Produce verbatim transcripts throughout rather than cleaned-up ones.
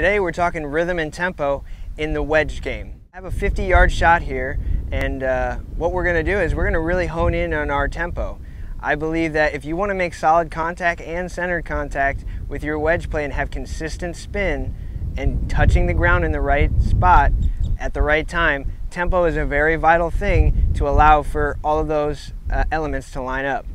Today we're talking rhythm and tempo in the wedge game. I have a fifty yard shot here, and uh, what we're going to do is we're going to really hone in on our tempo. I believe that if you want to make solid contact and centered contact with your wedge play and have consistent spin and touching the ground in the right spot at the right time, tempo is a very vital thing to allow for all of those uh, elements to line up.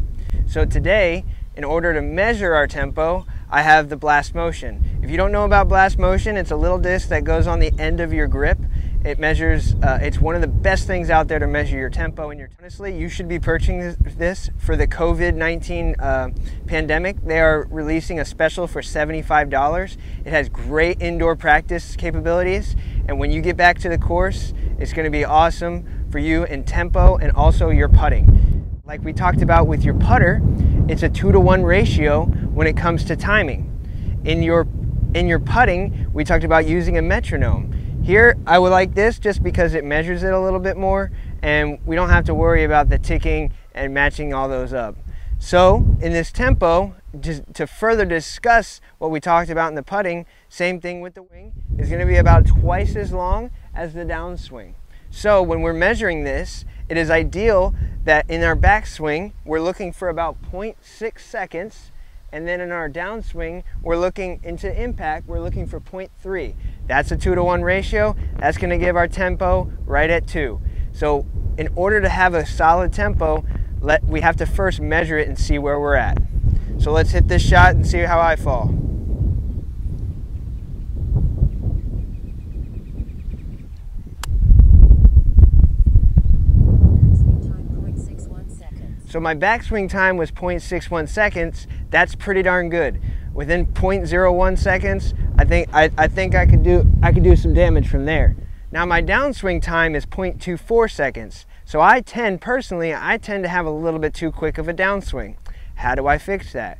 So today, in order to measure our tempo, I have the Blast Motion. If you don't know about Blast Motion, it's a little disc that goes on the end of your grip. It measures, uh, it's one of the best things out there to measure your tempo and your Honestly, you should be purchasing this for the COVID nineteen uh, pandemic. They are releasing a special for seventy-five dollars. It has great indoor practice capabilities, and when you get back to the course, it's going to be awesome for you in tempo and also your putting. Like we talked about with your putter, it's a two to one ratio when it comes to timing. In your, in your putting, we talked about using a metronome. Here, I would like this just because it measures it a little bit more, and we don't have to worry about the ticking and matching all those up. So, in this tempo, just to further discuss what we talked about in the putting, same thing with the wing, is going to be about twice as long as the downswing. So, when we're measuring this, it is ideal that in our backswing, we're looking for about zero point six seconds, and then in our downswing, we're looking into impact, we're looking for zero point three. That's a two to one ratio. That's going to give our tempo right at two. So in order to have a solid tempo, let, we have to first measure it and see where we're at. So let's hit this shot and see how I fall. So my backswing time was zero point six one seconds. That's pretty darn good. Within zero point zero one seconds, I think I, I think I could do I could do some damage from there. Now my downswing time is zero point two four seconds. So I tend personally I tend to have a little bit too quick of a downswing. How do I fix that?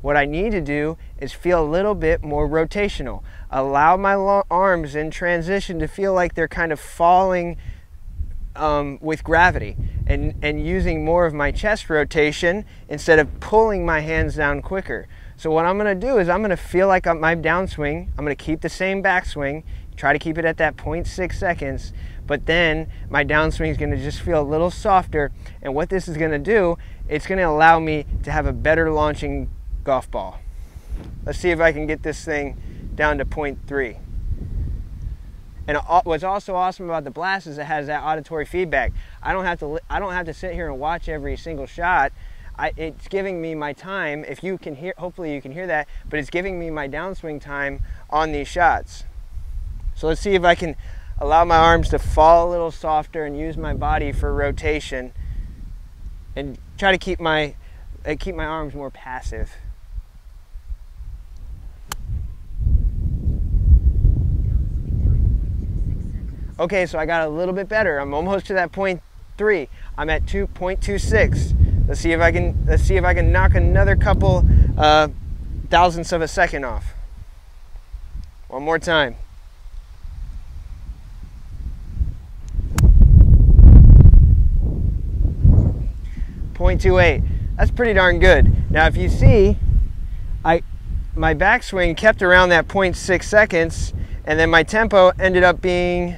What I need to do is feel a little bit more rotational. Allow my long arms in transition to feel like they're kind of falling um, with gravity, and and using more of my chest rotation instead of pulling my hands down quicker. So what I'm going to do is I'm going to feel like my downswing, I'm going to keep the same backswing, try to keep it at that zero point six seconds, but then my downswing is going to just feel a little softer, and what this is going to do, it's going to allow me to have a better launching golf ball. Let's see if I can get this thing down to zero point three. And what's also awesome about the Blast is it has that auditory feedback. I don't have to, I don't have to sit here and watch every single shot. I, it's giving me my time, if you can hear, hopefully you can hear that, but it's giving me my downswing time on these shots. So let's see if I can allow my arms to fall a little softer and use my body for rotation and try to keep my, uh, keep my arms more passive. Okay, so I got a little bit better. I'm almost to that zero point three. I'm at two point two six. Let's see if I can. Let's see if I can knock another couple uh, thousandths of a second off. One more time. zero point two eight. That's pretty darn good. Now, if you see, I my backswing kept around that zero point six seconds, and then my tempo ended up being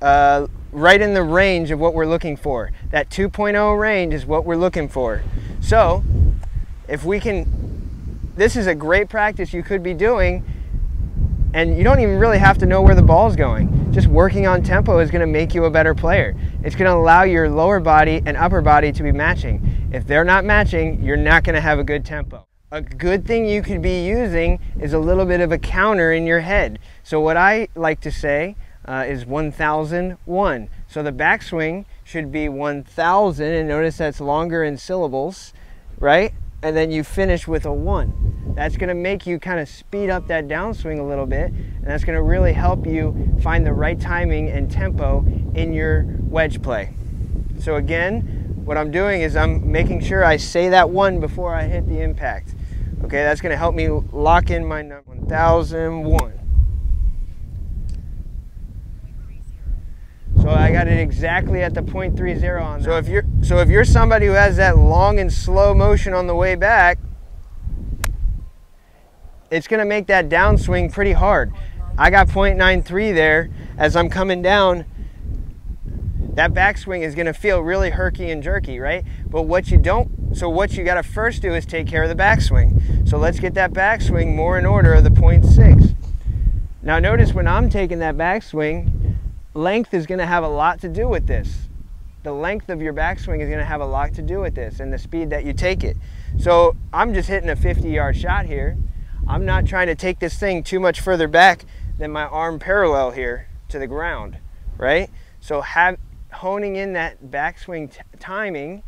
Uh, right in the range of what we're looking for. That two point oh range is what we're looking for. So if we can, this is a great practice you could be doing, and you don't even really have to know where the ball's going. Just working on tempo is going to make you a better player. It's going to allow your lower body and upper body to be matching. If they're not matching, you're not going to have a good tempo. A good thing you could be using is a little bit of a counter in your head. So what I like to say Uh, is one thousand one. So the backswing should be one thousand, and notice that's longer in syllables, right? And then you finish with a one. That's going to make you kind of speed up that downswing a little bit, and that's going to really help you find the right timing and tempo in your wedge play. So again, what I'm doing is I'm making sure I say that one before I hit the impact. Okay, that's going to help me lock in my number, one thousand one. So I got it exactly at the zero point three zero on that. So if you're so if you're somebody who has that long and slow motion on the way back, it's going to make that downswing pretty hard. I got point nine three there. As I'm coming down, that backswing is going to feel really herky and jerky, right? But what you don't, so what you got to first do is take care of the backswing. So let's get that backswing more in order of the point six. Now notice when I'm taking that backswing, length is going to have a lot to do with this. The length of your backswing is going to have a lot to do with this and the speed that you take it. So I'm just hitting a fifty yard shot here. I'm not trying to take this thing too much further back than my arm parallel here to the ground, right? So have, honing in that backswing t timing,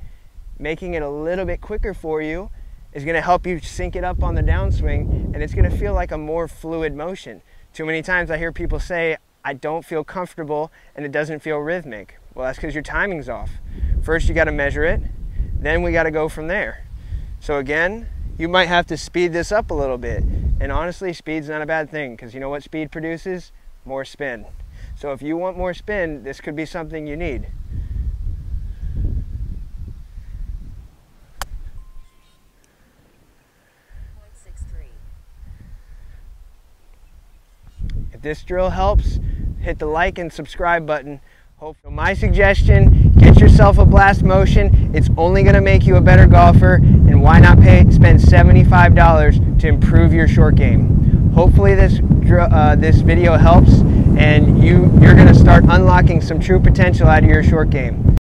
making it a little bit quicker for you is going to help you sync it up on the downswing, and it's going to feel like a more fluid motion. Too many times I hear people say, I don't feel comfortable and it doesn't feel rhythmic. Well, that's because your timing's off. First, you got to measure it. Then we got to go from there. So again, you might have to speed this up a little bit. And honestly, speed's not a bad thing, because you know what speed produces? More spin. So if you want more spin, this could be something you need. If this drill helps, hit the like and subscribe button. My suggestion, get yourself a Blast Motion. It's only going to make you a better golfer, and why not pay, spend seventy-five dollars to improve your short game. Hopefully this, uh, this video helps, and you, you're going to start unlocking some true potential out of your short game.